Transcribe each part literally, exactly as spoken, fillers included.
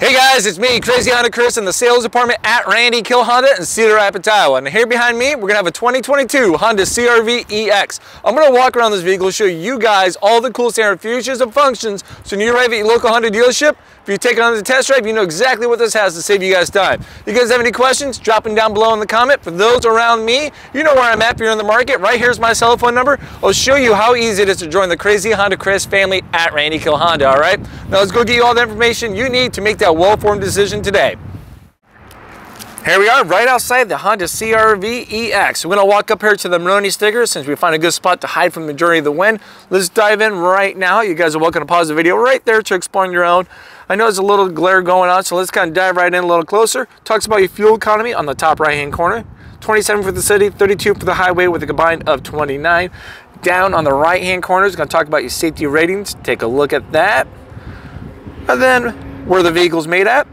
Hey guys, it's me, Crazy Honda Chris, in the sales department at Randy Kuehl Honda in Cedar Rapids, Iowa. And here behind me, we're gonna have a twenty twenty-two Honda C R V E X. I'm gonna walk around this vehicle, show you guys all the cool standard features and functions, so when you arrive at your local Honda dealership, if you take it on the test drive, you know exactly what this has to save you guys time. If you guys have any questions, drop them down below in the comment. For those around me, you know where I'm at if you're in the market. Right here's my cell phone number. I'll show you how easy it is to join the Crazy Honda Chris family at Randy Kuehl Honda, all right? Now let's go get you all the information you need to make that a well-formed decision today. Here we are right outside the Honda C R V E X. We're gonna walk up here to the Maroni sticker since we find a good spot to hide from the majority of the wind. Let's dive in right now. You guys are welcome to pause the video right there to explore on your own. I know there's a little glare going on, so let's kind of dive right in a little closer. Talks about your fuel economy on the top right-hand corner. twenty-seven for the city, thirty-two for the highway with a combined of twenty-nine. Down on the right-hand corner is gonna talk about your safety ratings. Take a look at that. And then where the vehicle's made at,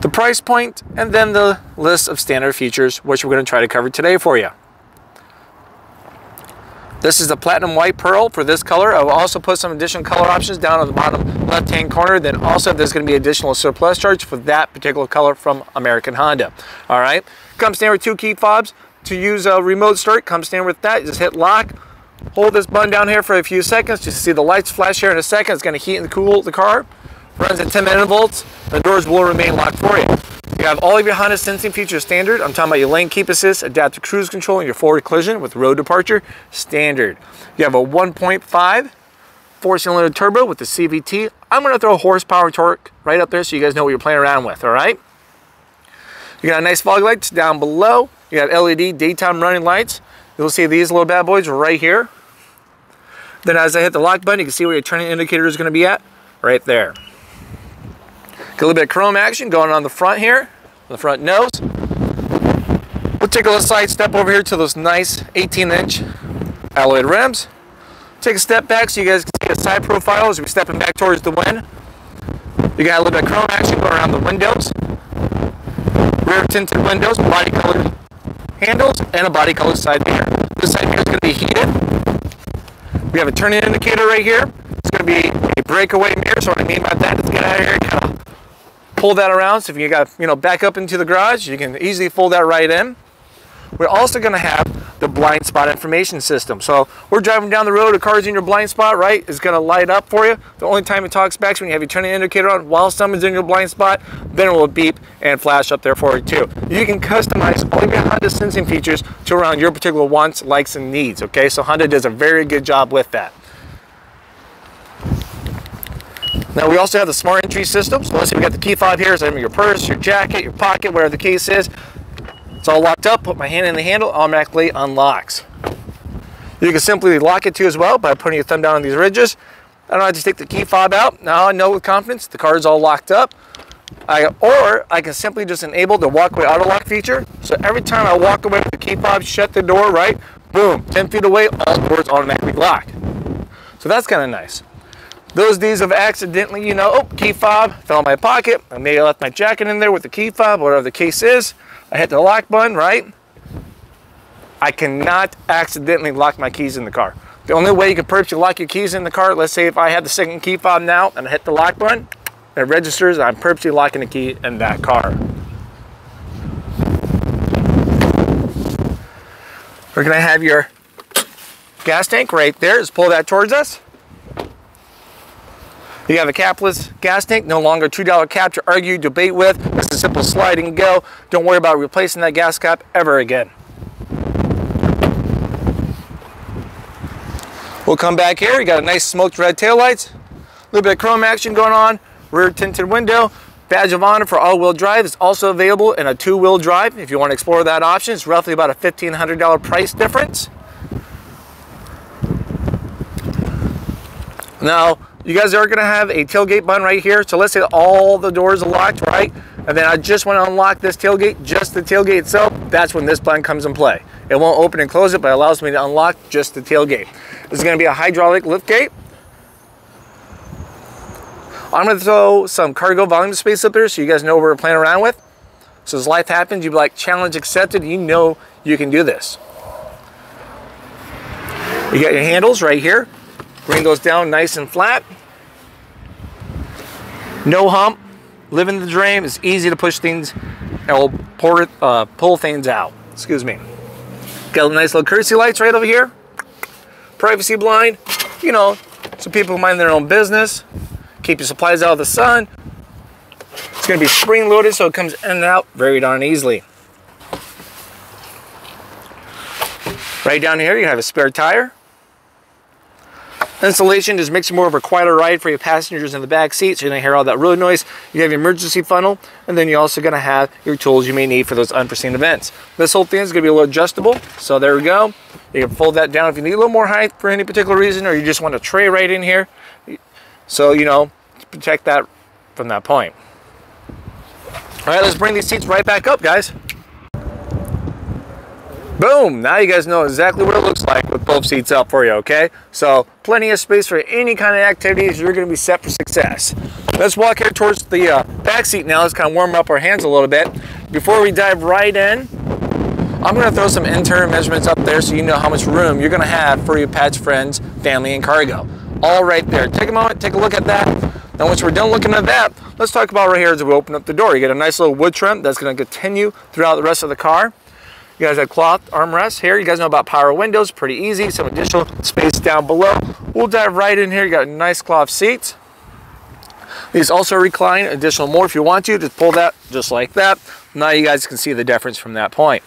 the price point, and then the list of standard features, which we're going to try to cover today for you. This is the platinum white pearl for this color. I will also put some additional color options down on the bottom left-hand corner. Then also there's going to be additional surplus charge for that particular color from American Honda. All right, comes standard with two key fobs. To use a remote start, comes standard with that. You just hit lock. Hold this button down here for a few seconds. You see the lights flash here in a second. It's going to heat and cool the car. Runs at ten minute volts. The doors will remain locked for you. You have all of your Honda Sensing features standard. I'm talking about your lane keep assist, adaptive cruise control, and your forward collision with road departure standard. You have a one point five four-cylinder turbo with the C V T. I'm going to throw horsepower and torque right up there so you guys know what you're playing around with, all right? You got a nice fog lights down below. You got L E D daytime running lights. You'll see these little bad boys right here. Then as I hit the lock button, you can see where your turning indicator is going to be at, right there. Got a little bit of chrome action going on the front here, the front nose. We'll take a little side step over here to those nice eighteen inch alloy rims. Take a step back so you guys can see a side profile as we're stepping back towards the wind. You got a little bit of chrome action going around the windows. Rear tinted windows, body colored handles, and a body colored side mirror. This side mirror is going to be heated. We have a turn-in indicator right here. It's going to be a breakaway mirror, so what I mean by that is get out of here and kind of pull that around. So if you got, you know, back up into the garage, you can easily fold that right in. We're also going to have the blind spot information system. So we're driving down the road, a car's in your blind spot, right? It's going to light up for you. The only time it talks back is when you have your turn-in indicator on while someone's in your blind spot. Then it will beep and flash up there for you too. You can customize all your Honda Sensing features to around your particular wants, likes, and needs, okay? So Honda does a very good job with that. Now we also have the smart entry system. So let's say we got the key fob here, so your purse, your jacket, your pocket, whatever the case is. It's all locked up. Put my hand in the handle, automatically unlocks. You can simply lock it too as well by putting your thumb down on these ridges. I don't have to take the key fob out. Now I know with confidence the car is all locked up. I, or I can simply just enable the walkaway auto lock feature. So every time I walk away with the key fob, shut the door, right? Boom, ten feet away, all doors automatically lock. So that's kind of nice. Those days of accidentally, you know, oh, key fob fell in my pocket. I may have left my jacket in there with the key fob, whatever the case is. I hit the lock button, right? I cannot accidentally lock my keys in the car. The only way you can purposely lock your keys in the car, let's say if I had the second key fob now and I hit the lock button, it registers, I'm purposely locking the key in that car. We're gonna have your gas tank right there. Just pull that towards us. You have a capless gas tank, no longer two dollar cap to argue, debate with. It's a simple slide and go. Don't worry about replacing that gas cap ever again. We'll come back here. You got a nice smoked red taillights. A little bit of chrome action going on. Rear tinted window. Badge of honor for all-wheel drive is also available in a two-wheel drive. If you want to explore that option, it's roughly about a fifteen hundred dollar price difference. Now, you guys are gonna have a tailgate button right here. So let's say all the doors are locked, right? And then I just wanna unlock this tailgate, just the tailgate itself. That's when this button comes in play. It won't open and close it, but it allows me to unlock just the tailgate. This is gonna be a hydraulic liftgate. I'm gonna throw some cargo volume space up here so you guys know what we're playing around with. So as life happens, you'll be like, challenge accepted. You know you can do this. You got your handles right here. Bring those down nice and flat. No hump, living the dream. It's easy to push things and pour, uh, pull things out. Excuse me. Got a nice little courtesy lights right over here. Privacy blind, you know, so people who mind their own business. Keep your supplies out of the sun. It's gonna be spring loaded, so it comes in and out very darn easily. Right down here, you have a spare tire. Installation just makes it more of a quieter ride for your passengers in the back seat, so you don't hear all that road noise. You have your emergency funnel, and then you're also gonna have your tools you may need for those unforeseen events. This whole thing is gonna be a little adjustable, so there we go. You can fold that down if you need a little more height for any particular reason, or you just want a tray right in here. So, you know, protect that from that point. All right, let's bring these seats right back up, guys. Boom! Now you guys know exactly what it looks like with both seats up for you, okay? So, plenty of space for any kind of activities. You're going to be set for success. Let's walk here towards the uh, back seat now. Let's kind of warm up our hands a little bit. Before we dive right in, I'm going to throw some internal measurements up there so you know how much room you're going to have for your pets, friends, family, and cargo. All right there. Take a moment, take a look at that. Now, once we're done looking at that, let's talk about right here as we open up the door. You get a nice little wood trim that's going to continue throughout the rest of the car. You guys have cloth armrests here. You guys know about power windows, pretty easy. Some additional space down below. We'll dive right in here. You got nice cloth seats. These also recline additional more if you want to. Just pull that just like that. Now you guys can see the difference from that point.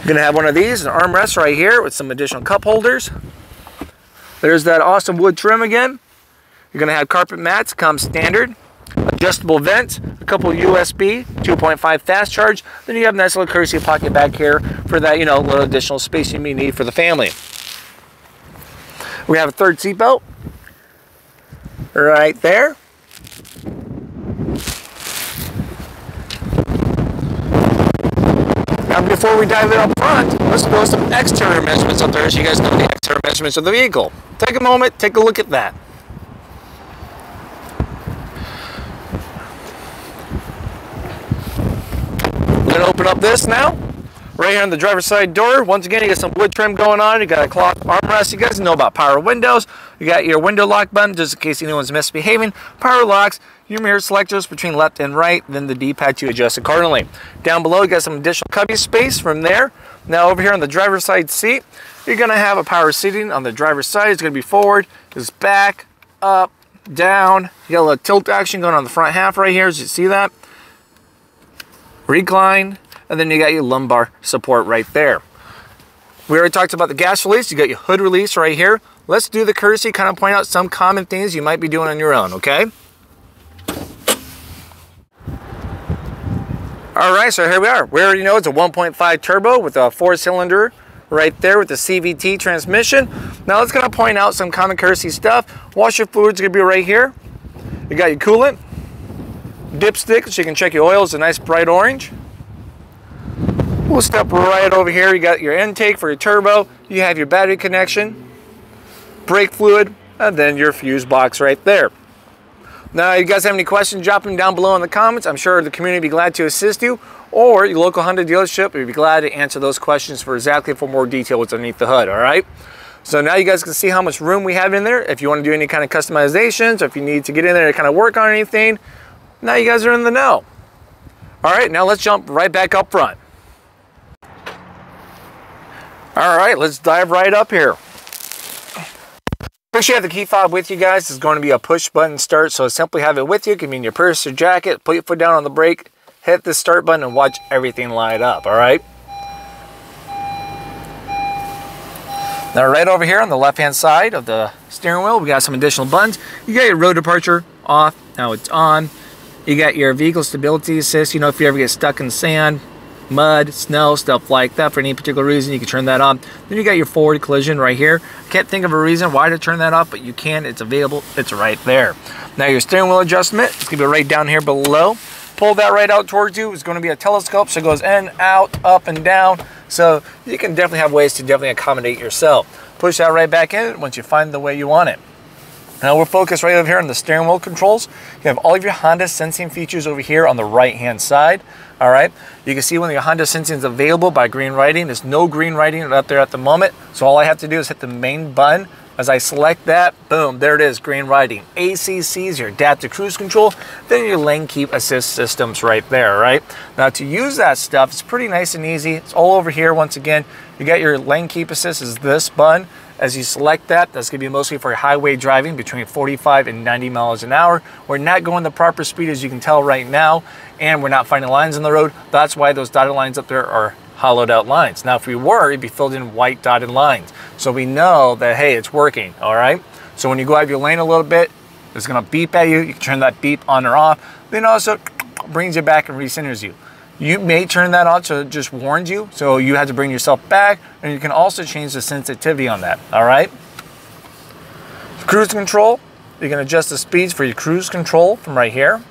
You're gonna have one of these, an armrest right here with some additional cup holders. There's that awesome wood trim again. You're gonna have carpet mats, come standard. Adjustable vents, a couple U S B, two point five fast charge. Then you have a nice little courtesy pocket back here for that, you know, little additional space you may need for the family. We have a third seatbelt right there. Now, before we dive in up front, let's throw some exterior measurements up there so you guys know the exterior measurements of the vehicle. Take a moment, take a look at that. Open up this now, right here on the driver's side door. Once again, you got some wood trim going on. You got a cloth armrest. You guys know about power windows. You got your window lock button just in case anyone's misbehaving. Power locks, your mirror selectors between left and right, then the D-pad you adjust accordingly. Down below, you got some additional cubby space from there. Now over here on the driver's side seat, you're gonna have a power seating on the driver's side. It's gonna be forward, it's back, up, down. You got a little tilt action going on the front half right here, as you see that. Recline, and then you got your lumbar support right there. We already talked about the gas release. You got your hood release right here. Let's do the courtesy, kind of point out some common things you might be doing on your own, okay? All right, so here we are. We already know it's a one point five turbo with a four cylinder right there with the C V T transmission. Now let's kind of point out some common courtesy stuff. Washer fluid's gonna be right here. You got your coolant. Dipstick, so you can check your oil, is a nice bright orange. We'll step right over here. You got your intake for your turbo, you have your battery connection, brake fluid, and then your fuse box right there. Now, if you guys have any questions, drop them down below in the comments. I'm sure the community would be glad to assist you, or your local Honda dealership would be glad to answer those questions for exactly for more detail what's underneath the hood, all right? So now you guys can see how much room we have in there. If you want to do any kind of customizations, or if you need to get in there to kind of work on anything, now you guys are in the know. All right, now let's jump right back up front. All right, let's dive right up here. Make sure you have the key fob with you guys. It's going to be a push button start, so simply have it with you. It can be in your purse or jacket. Put your foot down on the brake, hit the start button, and watch everything light up, all right? Now right over here on the left-hand side of the steering wheel, we got some additional buttons. You got your road departure off, now it's on. You got your vehicle stability assist, you know, if you ever get stuck in sand, mud, snow, stuff like that, for any particular reason, you can turn that on. Then you got your forward collision right here. I can't think of a reason why to turn that off, but you can, it's available, it's right there. Now your steering wheel adjustment, it's gonna be right down here below. Pull that right out towards you. It's gonna be a telescope, so it goes in, out, up, and down. So you can definitely have ways to definitely accommodate yourself. Push that right back in once you find the way you want it. Now we're focused right over here on the steering wheel controls. You have all of your Honda Sensing features over here on the right-hand side, all right? You can see when your Honda Sensing is available by green writing. There's no green writing up there at the moment, so all I have to do is hit the main button As I select that, boom, there it is, green writing. A C Cs, your adaptive cruise control, then your lane keep assist systems right there, right? Now to use that stuff, it's pretty nice and easy. It's all over here. Once again, you got your lane keep assist is this button. As you select that, that's going to be mostly for highway driving between forty-five and ninety miles an hour. We're not going the proper speed, as you can tell right now, and we're not finding lines on the road. That's why those dotted lines up there are hollowed out lines. Now, if we were, it'd be filled in white dotted lines. So we know that, hey, it's working, all right? So when you go out of your lane a little bit, it's going to beep at you. You can turn that beep on or off. Then also brings you back and recenters you. You may turn that on, so it just warns you. So you have to bring yourself back, and you can also change the sensitivity on that, all right? Cruise control, you can adjust the speeds for your cruise control from right here.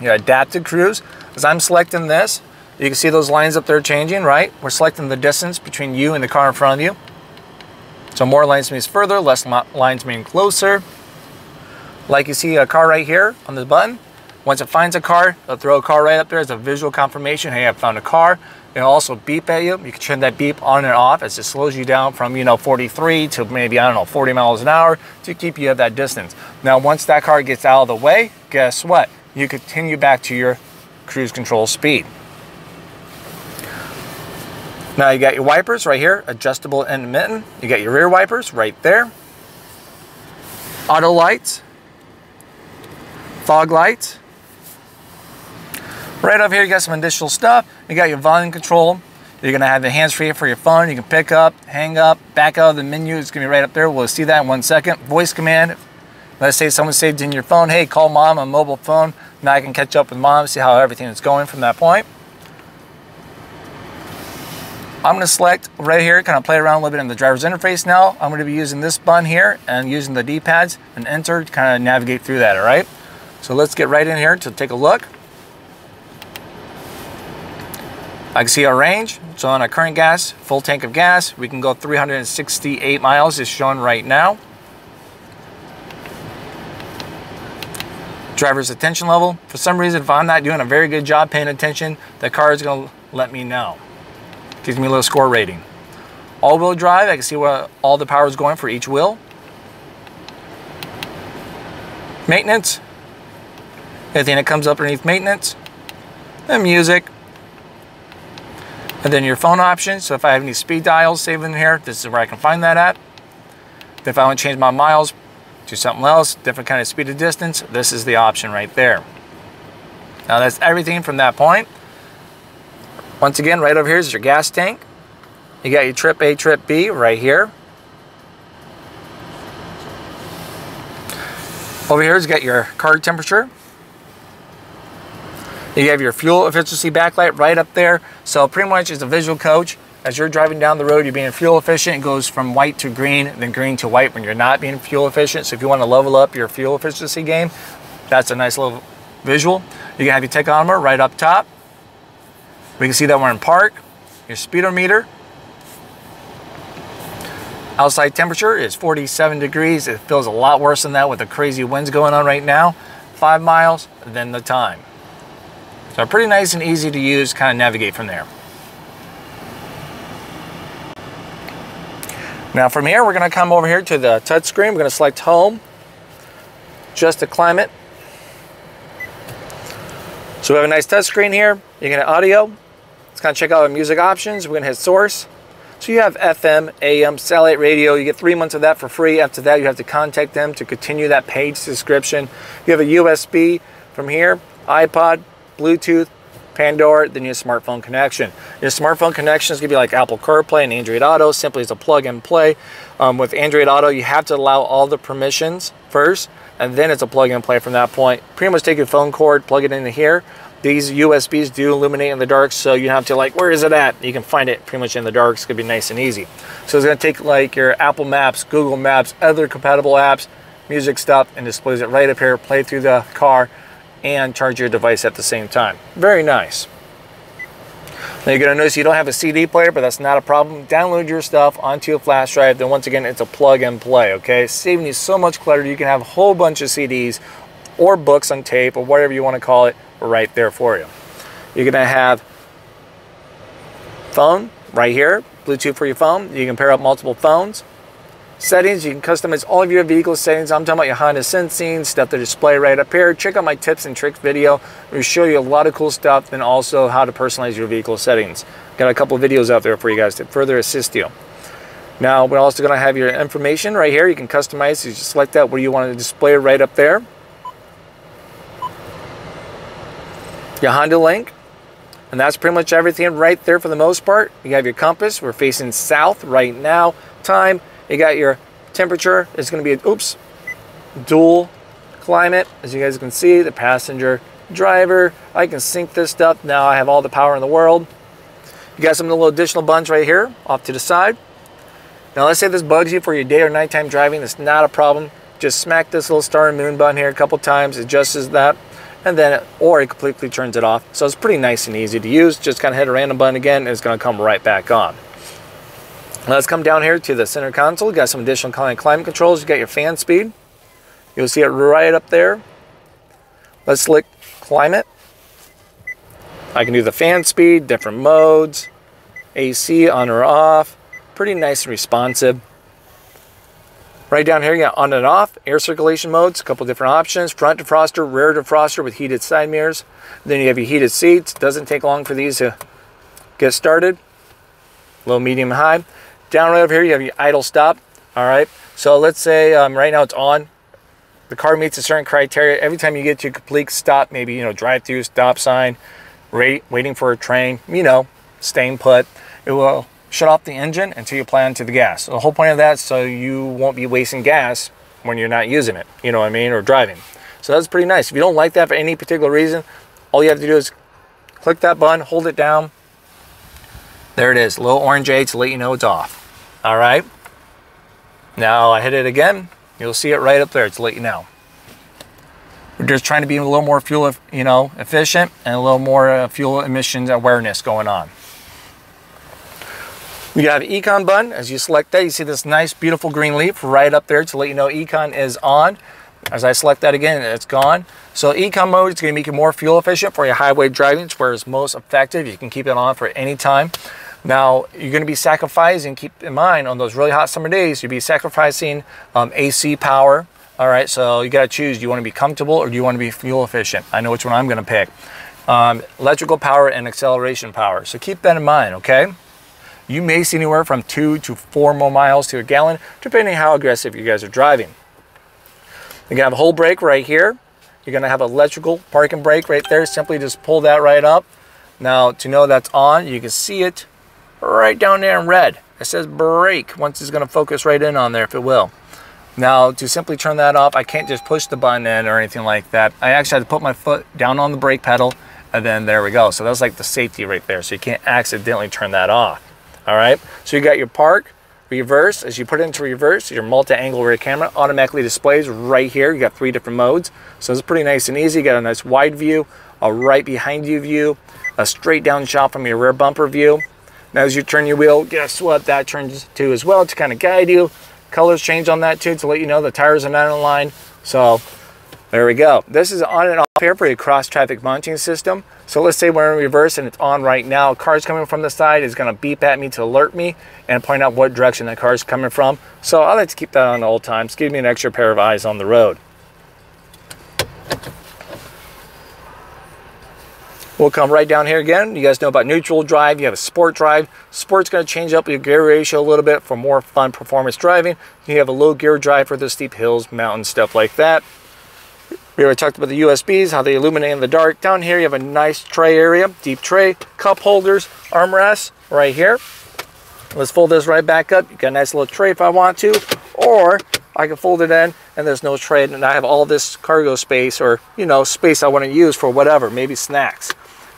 Your adaptive cruise, as I'm selecting this, you can see those lines up there changing, right? We're selecting the distance between you and the car in front of you. So more lanes means further, less lines mean closer. Like you see a car right here on the button. Once it finds a car, it'll throw a car right up there as a visual confirmation. Hey, I found a car. It'll also beep at you. You can turn that beep on and off as it slows you down from, you know, forty-three to maybe, I don't know, forty miles an hour to keep you at that distance. Now, once that car gets out of the way, guess what? You continue back to your cruise control speed. Now, you got your wipers right here, adjustable and mitten. You got your rear wipers right there. Auto lights, fog lights. Right over here, you got some additional stuff. You got your volume control. You're gonna have the hands-free for your phone. You can pick up, hang up, back out of the menu. It's gonna be right up there. We'll see that in one second. Voice command. Let's say someone saved in your phone. Hey, call mom on mobile phone. Now I can catch up with mom, see how everything is going from that point. I'm gonna select right here, kind of play around a little bit in the driver's interface now. I'm gonna be using this button here and using the D-pads and enter to kind of navigate through that, all right? So let's get right in here to take a look. I can see our range. So on our current gas, full tank of gas, we can go three hundred sixty-eight miles as shown right now. Driver's attention level. For some reason, if I'm not doing a very good job paying attention, the car is gonna let me know. Gives me a little score rating. All-wheel drive, I can see where all the power is going for each wheel. Maintenance. Anything that comes up underneath maintenance, and music, and then your phone options. So if I have any speed dials saved in here, this is where I can find that at. If I want to change my miles to something else, different kind of speed and distance, this is the option right there. Now that's everything from that point. Once again, right over here is your gas tank. You got your trip A, trip B right here. Over here is got your car temperature. You have your fuel efficiency backlight right up there. So pretty much it's a visual coach. As you're driving down the road, you're being fuel efficient. It goes from white to green, then green to white when you're not being fuel efficient. So if you want to level up your fuel efficiency game, that's a nice little visual. You can have your tachometer right up top. We can see that we're in park. Your speedometer. Outside temperature is forty-seven degrees. It feels a lot worse than that with the crazy winds going on right now. Five miles, then the time. So pretty nice and easy to use, kind of navigate from there. Now from here, we're gonna come over here to the touchscreen. We're gonna select home, just to climate. So we have a nice touchscreen here. You're gonna audio. Let's kind of check out our music options. We're gonna hit source. So you have F M, A M, satellite radio. You get three months of that for free. After that, you have to contact them to continue that page subscription. You have a U S B from here, iPod, Bluetooth, Pandora, then your smartphone connection. Your smartphone connection is going to be like Apple CarPlay and Android Auto, simply as a plug and play. Um, with Android Auto, you have to allow all the permissions first, and then it's a plug and play from that point. Pretty much take your phone cord, plug it into here. These U S Bs do illuminate in the dark, so you have to like, where is it at? You can find it pretty much in the dark. It's going to be nice and easy. So it's going to take like your Apple Maps, Google Maps, other compatible apps, music stuff, and displays it right up here, play through the car, and charge your device at the same time. Very nice. Now you're gonna notice you don't have a C D player, but that's not a problem. Download your stuff onto a flash drive, then once again, it's a plug and play, okay? Saving you so much clutter. You can have a whole bunch of C Ds or books on tape or whatever you wanna call it right there for you. You're gonna have phone right here, Bluetooth for your phone. You can pair up multiple phones. settings. You can customize all of your vehicle settings. I'm talking about your Honda Sensing, stuff to display right up here. Check out my tips and tricks video. We show you a lot of cool stuff and also how to personalize your vehicle settings. Got a couple videos out there for you guys to further assist you. Now we're also going to have your information right here. You can customize, you just select that where you want to display right up there. Your Honda Link. And that's pretty much everything right there for the most part. You have your compass. We're facing south right now. Time. You got your temperature. It's going to be an, oops, dual climate. As you guys can see, the passenger, driver. I can sync this stuff. Now I have all the power in the world. You got some little additional buttons right here off to the side. Now let's say this bugs you for your day or nighttime driving. That's not a problem. Just smack this little star and moon button here a couple times. It adjusts that. And then, or it completely turns it off. So it's pretty nice and easy to use. Just kind of hit a random button again and it's going to come right back on. Let's come down here to the center console. You got some additional climate controls. You got your fan speed. You'll see it right up there. Let's select climate. I can do the fan speed, different modes, A C on or off. Pretty nice and responsive. Right down here, you got on and off, air circulation modes, a couple different options, front defroster, rear defroster with heated side mirrors. Then you have your heated seats. Doesn't take long for these to get started. Low, medium, high. Down right over here, you have your idle stop. All right, so let's say um, right now it's on. The car meets a certain criteria. Every time you get to a complete stop, maybe, you know, drive-through, stop sign, rate, waiting for a train, you know, staying put, it will shut off the engine until you apply onto the gas. So the whole point of that is so you won't be wasting gas when you're not using it, you know what I mean, or driving. So that's pretty nice. If you don't like that for any particular reason, all you have to do is click that button, hold it down. There it is, little orange A to let you know it's off. All right. Now I hit it again. You'll see it right up there to let you know. We're just trying to be a little more fuel, you know, efficient and a little more uh, fuel emissions awareness going on. You have Econ button. As you select that, you see this nice, beautiful green leaf right up there to let you know Econ is on. As I select that again, it's gone. So Econ mode is going to make you more fuel efficient for your highway driving. It's where it's most effective. You can keep it on for any time. Now, you're going to be sacrificing, keep in mind, on those really hot summer days, you'll be sacrificing um, A C power. All right, so you got to choose. Do you want to be comfortable or do you want to be fuel efficient? I know which one I'm going to pick. Um, electrical power and acceleration power. So keep that in mind, okay? You may see anywhere from two to four more miles to a gallon, depending how aggressive you guys are driving. You're gonna have a whole brake right here. You're gonna have electrical parking brake right there. Simply just pull that right up. Now to know that's on, you can see it right down there in red. It says brake. Once it's gonna focus right in on there, if it will. Now to simply turn that off, I can't just push the button in or anything like that. I actually had to put my foot down on the brake pedal, and then there we go. So that's like the safety right there. So you can't accidentally turn that off. All right, so you got your park, reverse. As you put it into reverse, your multi-angle rear camera automatically displays right here. You got three different modes. So it's pretty nice and easy. You got a nice wide view, a right behind you view, a straight down shot from your rear bumper view. Now as you turn your wheel, guess what? That turns to as well to kind of guide you. Colors change on that too to let you know the tires are not in line. So there we go. This is on and off here for your cross traffic monitoring system. So let's say we're in reverse and it's on right now. A car's coming from the side, it's gonna beep at me to alert me and point out what direction that car's coming from. So I like to keep that on at all times. Give me an extra pair of eyes on the road. We'll come right down here again. You guys know about neutral drive. You have a sport drive. Sport's gonna change up your gear ratio a little bit for more fun performance driving. You have a low gear drive for the steep hills, mountains, stuff like that. We already talked about the U S Bs, how they illuminate in the dark. Down here, you have a nice tray area, deep tray, cup holders, armrests right here. Let's fold this right back up. You got a nice little tray if I want to, or I can fold it in and there's no tray and I have all this cargo space or, you know, space I want to use for whatever, maybe snacks.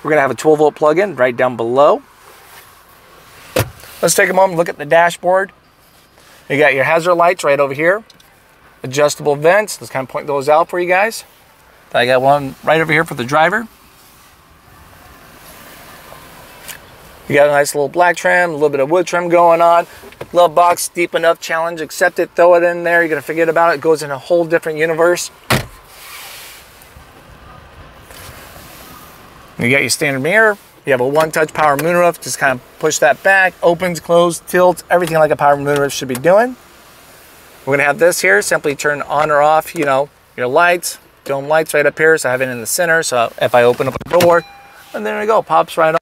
We're going to have a twelve volt plug-in right down below. Let's take a moment, look at the dashboard. You got your hazard lights right over here. Adjustable vents. Let's kind of point those out for you guys. I got one right over here for the driver. You got a nice little black trim, a little bit of wood trim going on. Glove box, deep enough, challenge accepted. Throw it in there. You're gonna forget about it. It goes in a whole different universe. You got your standard mirror. You have a one-touch power moonroof. Just kind of push that back, opens, closes, tilts, everything like a power moonroof should be doing. We're gonna have this here, simply turn on or off, you know, your lights, dome lights right up here. So I have it in the center. So if I open up a door, and there we go, pops right on.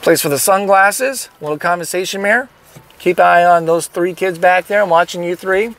Place for the sunglasses, little condensation mirror. Keep an eye on those three kids back there. I'm watching you three.